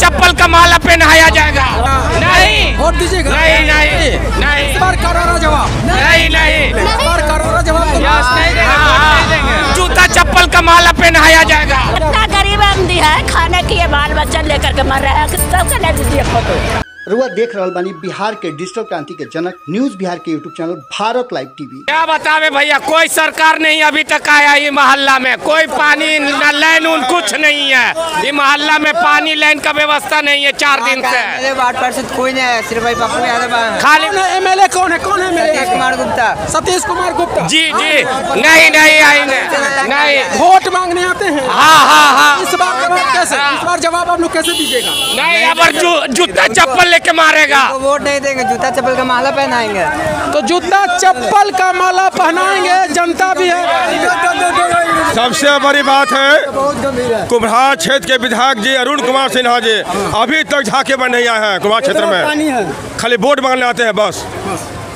चप्पल का माला पहनाया जाएगा। नहीं वोट दीजिएगा। नहीं नहीं नहीं, इस बार करोरा जवाब नहीं, नहीं इस बार करोरा जवाब नहीं देंगे। जूता चप्पल का माला पहनाया जाएगा। इतना गरीब आदमी है, खाने के लिए बाल बच्चा लेकर के मर रहा है। सबसे ले दीजिए फोटो। रुआ देख रहा बानी बिहार के डिजिटल क्रांति के जनक न्यूज बिहार के YouTube channel Bharat live TV. क्या बतावे भैया, कोई सरकार नहीं अभी तक आया। ये मोहल्ला में कोई पानी न लाइन उन कुछ नहीं है। ये मोहल्ला में पानी लाइन का व्यवस्था नहीं है 4 दिन से। वार्ड पार्षद कोई नहीं है, सिर्फ भाई पप्पू यादव खाली। MLA कौन है? कौन है MLA? सतीश कुमार गुप्ता। सतीश कुमार गुप्ता जी जी। नहीं नहीं आएंगे, नहीं वोट मांगने आते हैं। हाँ हाँ हाँ। इस बार जवाब आप लोग कैसे दीजिएगा? नहीं अब जूता चप्पल के मारेगा। तो वोट नहीं देंगे, जूता चप्पल का माला पहनाएंगे। तो जूता चप्पल का माला पहनाएंगे, जनता भी है। सबसे बड़ी बात है कुम्हार क्षेत्र के विधायक जी अरुण कुमार सिन्हा जी अभी तक झाके बन नहीं आए हैं। कुम्हार क्षेत्र में खाली वोट मांगने आते हैं बस।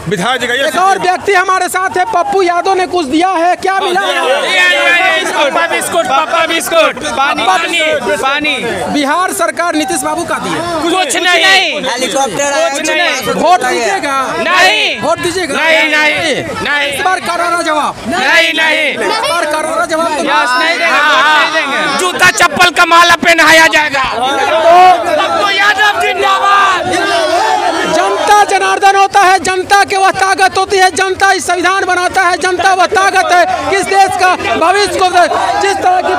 विधायक जी एक और व्यक्ति हमारे साथ है, पप्पू यादव ने कुछ दिया है, क्या मिला? बिस्कुट पानी। बिहार सरकार नीतीश बाबू का दिया कुछ नहीं, हेलीकॉप्टर कुछ नहीं। वोट दीजिएगा? नहीं वोट दीजिएगा। नहीं नहीं नहीं, इस बार करोरा जवाब नहीं, नहीं इस बार करोरा जवाब नहीं देंगे। जूता चप्पल का माला पहनाया जाएगा। जनता जनार्दन होता है, जनता के वह ताकत होती है, जनता इस संविधान बनाता है, जनता वह ताकत है किस देश का भविष्य को। जिस तरह की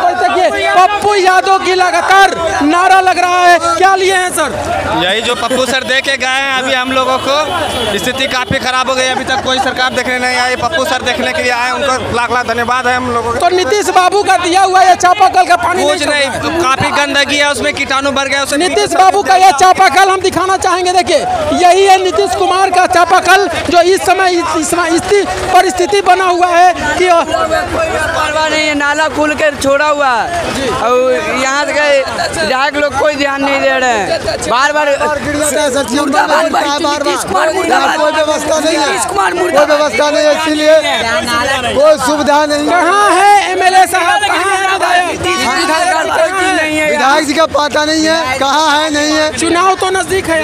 पप्पू यादव की लगातार नारा लग रहा है, क्या लिए हैं सर? यही जो पप्पू सर दे के गए हैं अभी हम लोगों को। स्थिति काफी खराब हो गई, अभी तक कोई सरकार देखने नहीं आई। पप्पू सर देखने के लिए आए, उनको लाख लाख धन्यवाद है हम लोगों को। तो नीतीश बाबू का दिया हुआ यह चापाकल का पानी कुछ नहीं, तो काफी गंदगी है, उसमें कीटाणु भर गया। नीतीश बाबू का यह चापाकल हम दिखाना चाहेंगे। देखिए यही है नीतीश कुमार का चापाकल जो इस समय परिस्थिति बना हुआ है कि नाला खुल कर छोड़ा हुआ है और यहाँ के विधायक लोग कोई ध्यान नहीं दे रहे हैं। बार बार व्यवस्था नहीं है, इसीलिए कोई सुविधा नहीं। कहाँ है MLA साहब? विधायक जी का पता नहीं है कहाँ है, नहीं है। चुनाव तो नजदीक है,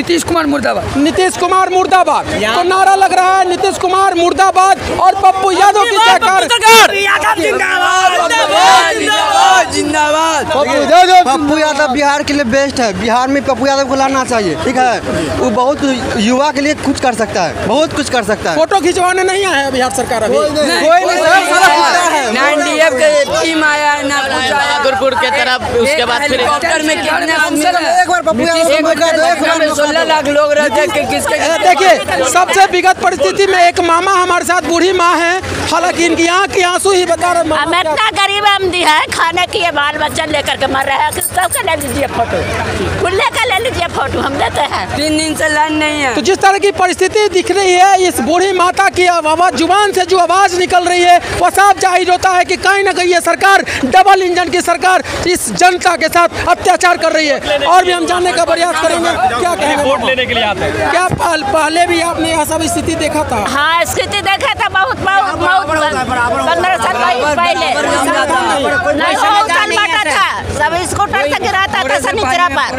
नीतीश कुमार मुर्दाबाद, नीतीश कुमार मुर्दाबाद। तो नारा लग रहा है नीतीश कुमार मुर्दाबाद और पप्पू यादव की सरकार जिंदाबाद। पप्पू यादव बिहार के लिए बेस्ट है, बिहार में पप्पू यादव को लाना चाहिए। ठीक है, वो बहुत युवा के लिए कुछ कर सकता है, बहुत कुछ कर सकता है। फोटो खिंचवाने नहीं आया है बिहार सरकार अभी, कोई नहीं। ना NDF की टीम आया है, ना कुछ आया दुर्गपुर के तरफ। उसके बाद फिर एक 16 लाख लोग रहते हैं किसके। देखिए सबसे विगत परिस्थिति में एक मामा हमारे साथ, बूढ़ी माँ है, हालांकि इनकी आँख के आंसू ही बता रहे। हम इतना गरीब आमदी है, खाने के लिए बाल बच्चा लेकर के मर रहा है। सबका ले लीजिए फोटो, खुल्ले का ले लीजिए फोटो, हम लेते हैं। 3 दिन से लाइन नहीं है। तो जिस तरह की परिस्थिति दिख रही है, इस बूढ़ी माता की आवाज, जुबान से जो आवाज निकल रही है वह साफ जाहिर होता है कि कहीं ना कहीं ये सरकार डबल इंजन की सरकार इस जनता के साथ अत्याचार कर रही है। और भी हम जानने का प्रयास करेंगे क्या वोट लेने के लिए आते हैं। क्या पहले भी आपने ऐसा स्थिति देखा था? हाँ स्थिति देखा था, बहुत बहुत 15 साल पहले सब स्कूटर से गिराता था, सब गिरा पाता।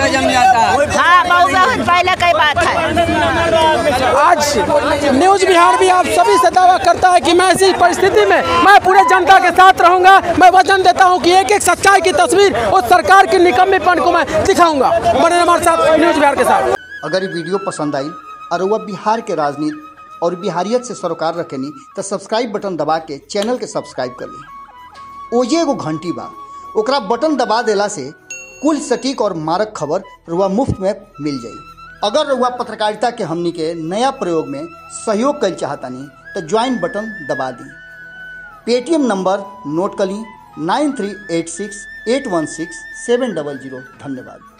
हाँ बहुत पहले की बात है। आज न्यूज बिहार भी आप सभी से दावा करता है कि मैं इसी परिस्थिति में मैं पूरे जनता के साथ रहूंगा। मैं वचन देता हूं कि एक एक सच्चाई की तस्वीर उस सरकार के निकम्मेपन को मैं दिखाऊंगा। बने हमारे साथ न्यूज बिहार के साथ। अगर ये वीडियो पसंद आई और वह बिहार के राजनीति और बिहारियत से सरोकार रखेनी तो सब्सक्राइब बटन दबा के चैनल के सब्सक्राइब कर ली। ओजे एगो घंटी बा, ओकरा बटन दबा देला से कुल सटीक और मारक खबर रुआ मुफ्त में मिल जाई। अगर रुआ पत्रकारिता के हमनी के नया प्रयोग में सहयोग कर चाहतानी तो ज्वाइन बटन दबा दी। पेटीएम नंबर नोट कर ली 9386816700। धन्यवाद।